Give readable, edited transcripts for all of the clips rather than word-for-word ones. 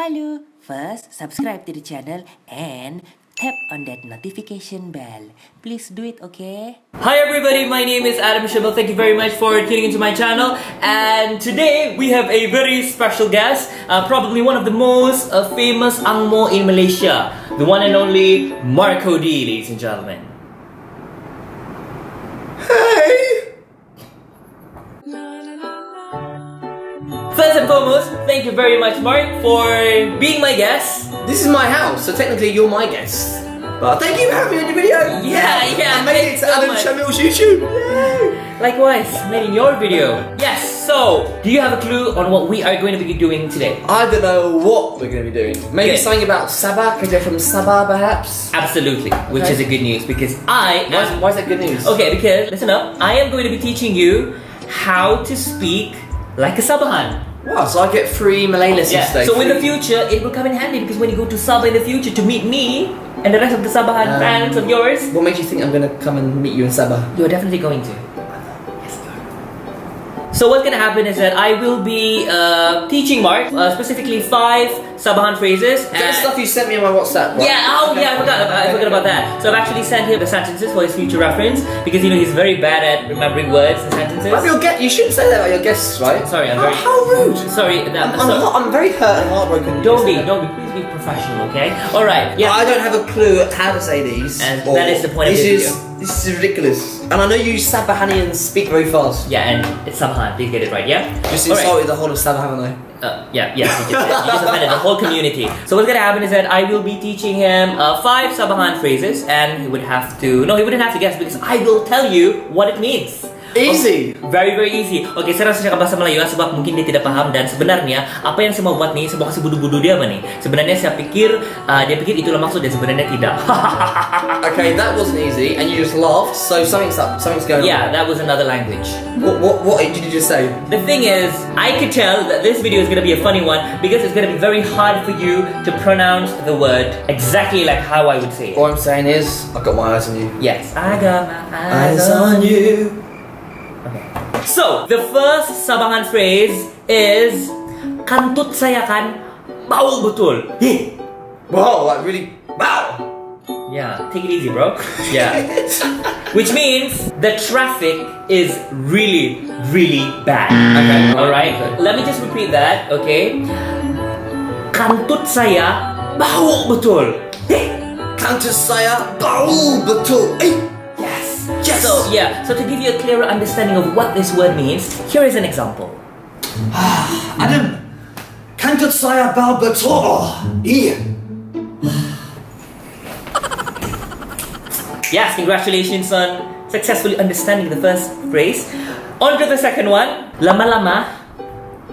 Hello! First, subscribe to the channel and tap on that notification bell. Please do it, okay? Hi everybody, my name is Adam Shibal. Thank you very much for tuning into my channel. And today, we have a very special guest. Probably one of the most famous angmo in Malaysia. The one and only Mark O'Dea, ladies and gentlemen. First and foremost, thank you very much, Mark, for being my guest. This is my house, so technically you're my guest. But thank you for having me on your video. Yeah. I made it to Adam Shamil's YouTube. Yay. Likewise, made in your video. Yes. So, do you have a clue on what we are going to be doing today? I don't know what we're going to be doing. Maybe something about Sabah, because you're from Sabah, perhaps. Absolutely. Okay. Which is a good news because Why is that good news? Okay, because listen up. I am going to be teaching you how to speak like a Sabahan. Wow, so I get free Malay lessons today. So in the future, it will come in handy because when you go to Sabah in the future to meet me and the rest of the Sabahan fans of yours. What makes you think I'm going to come and meet you in Sabah? You're definitely going to. Yes, so what's going to happen is that I will be teaching Mark specifically 5 Sabahan phrases. That's stuff you sent me on my WhatsApp, right? Yeah, I forgot about that. So I've actually sent him the sentences for his future reference because you know he's very bad at remembering words and sentences. You shouldn't say that about your guests, right? Sorry, I'm very... How rude! Sorry, I'm very hurt and heartbroken. Don't be. Please be professional, okay? Alright, yeah. I don't have a clue how to say these. And that is the point of this video. This is ridiculous. And I know you Sabahanians speak very fast. Yeah, and it's Sabahan. Please get it right, yeah? Just insulted the whole of Sabah, haven't I? You just offended the whole community. So what's gonna happen is that I will be teaching him 5 Sabahan phrases, and he wouldn't have to guess because I will tell you what it means. Easy. Okay, very easy. Okay, saya rasa cakap bahasa Melayu sebab mungkin dia tidak faham dan sebenarnya apa yang saya mau buat nih, saya mau kasih budu-budu dia apa nih. Sebenarnya saya pikir dia pikir itulah maksud dan sebenarnya tidak. Okay, that wasn't easy and you just laughed. So something's up, something's going on. Yeah, that was another language. What did you just say? The thing is, I could tell that this video is going to be a funny one because it's going to be very hard for you to pronounce the word exactly like how I would say it. All I'm saying is, I've got my eyes on you. Yes, I got my eyes on you. Okay. So, the first Sabahan phrase is kantut saya kan bau betul. Wow, like really bau. Yeah, take it easy, bro. Yeah. Which means the traffic is really, really bad. Okay, alright. Okay. Let me just repeat that, okay? Kantut saya bau betul. Kantut saya bau betul. Yes. So to give you a clearer understanding of what this word means, here is an example. Adam, kantut saya bau betul. Yes, congratulations on successfully understanding the first phrase. On to the second one. Lama-lama,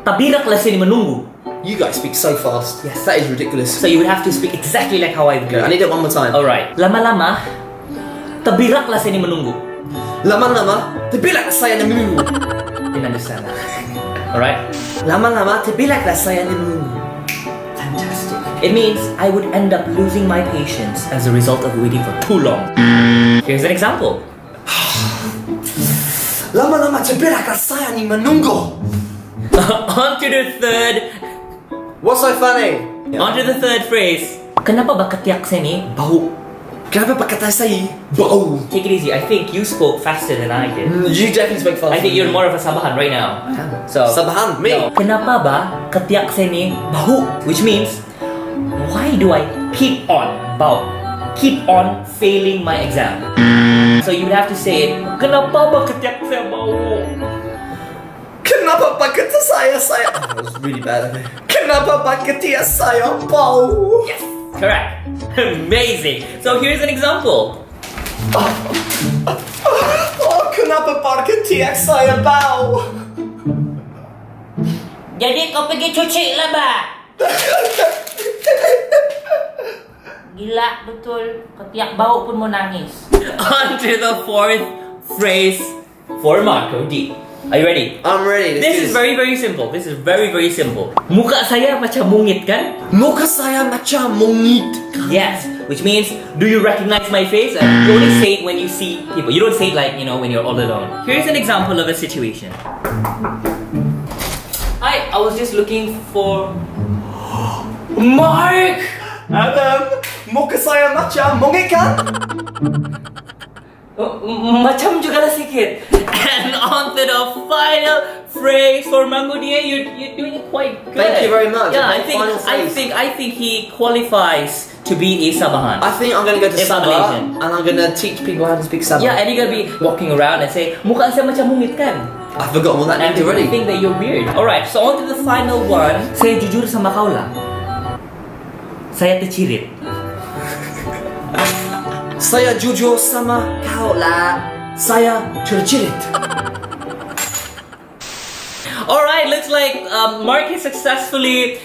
tabiraklah sini menunggu. You guys speak so fast. Yes, that is ridiculous. So you would have to speak exactly like how I would do. I need it one more time. Alright. Lama-lama, tabiraklah saya menunggu. Lama-lama, tabiraklah saya menunggu. Didn't understand that. Alright? Lama-lama, tabiraklah saya menunggu. Fantastic. It means I would end up losing my patience as a result of waiting for too long. Here's an example. Lama-lama, tabiraklah saya menunggu. On to the third. What's so funny? On to the third phrase. Kenapa bakatiak seni bau? Take it easy. I think you spoke faster than I did. You definitely spoke faster. I think you're more of a Sabahan right now. So Sabahan me. Kenapa ba ketiak seni bau? Which means, why do I keep on keep on failing my exam? So you would have to say it. Kenapa ba ketiak seni bau? Kenapa ba ketiak saya? That was really bad. Kenapa ba ketiak saya bau? Yes. Correct. Amazing. So here's an example. Kenapa parkir TX saya bau? Jadi kau pergi cuci lah, ba? Gila betul. Ketiak bau pun mau nangis. On to the fourth phrase for Mark O'Dea. Are you ready? I'm ready. This is very simple. This is very simple. Muka saya macam mungit kan? Muka saya macam mungit. Yes, which means, do you recognize my face? You only say it when you see people. You don't say it like, you know, when you're all alone. Here's an example of a situation. I was just looking for... Mark! Adam, mo kasaya matcha, mongi ka? Macam juga sikit. And on to the final phrase for Mark O'Dea, you're doing quite good. Thank you very much. Yeah, I think he qualifies to be a Sabahan. I think I'm gonna go to Sabah and I'm gonna teach people how to speak Sabah. Yeah, and you're gonna be walking around and say, "Mukha saya macam mungit kan?" I forgot all that and already. I think that you're weird. All right, so on to the final one. Saya jujur sama kau lah. Saya tercirit. Saya jujur sama kau lah. Saya tercirit. All right, looks like Mark has successfully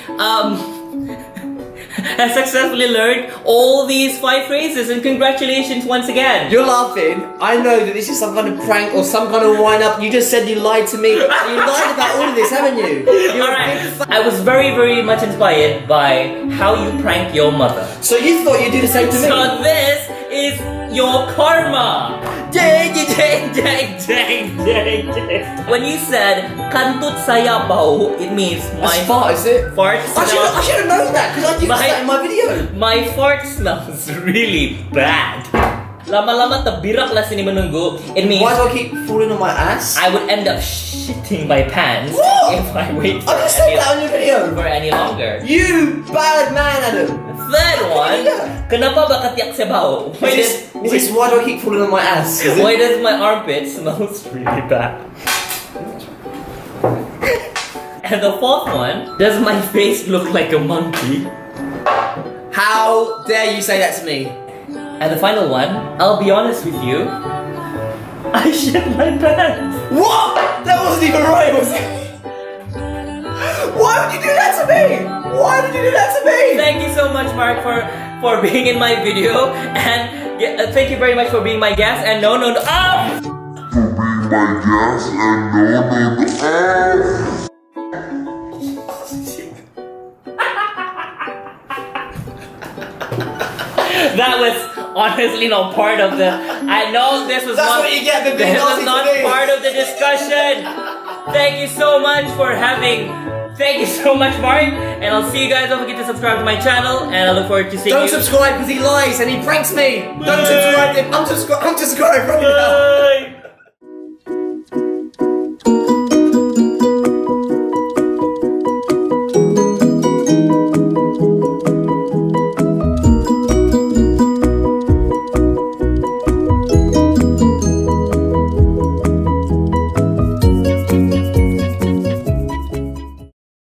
learned all these 5 phrases, and congratulations once again. You're laughing. I know that this is some kind of prank or some kind of wind-up. You just said you lied to me. You lied about all of this, haven't you? Alright. I was very, very much inspired by how you prank your mother. So you thought you'd do the same to me? So this is your karma. Dang, dang, dang, dang, dang, dang. When you said kantut saya bau, it means my fart. Is it? Fart smells. I should have known that because I used that in my video. My fart smells really bad. Lama-lama tebiraklah sini menunggu. It means why do I keep falling on my ass? I would end up shitting my pants if I wait for any longer. You bad man, Adam. Third one, kenapa bakat yak sebau? Is this why do I keep falling on my ass? Why does my armpit smells really bad? And the fourth one, does my face look like a monkey? How dare you say that to me? And the final one, I'll be honest with you, I shit my pants. What? That wasn't even right, was it? Why would you do that to me? Why did you do that to me? Thank you so much, Mark, for being in my video, and thank you very much for being my guest. And for being my guest and That was honestly not part of the. I know this was. That's not what you get. The this was not part of the discussion. Thank you so much for having. Thank you so much, Mark, and I'll see you guys. Don't forget to subscribe to my channel, and I look forward to seeing you. Don't subscribe because he lies and he pranks me. Don't subscribe to him. Unsubscribe from you.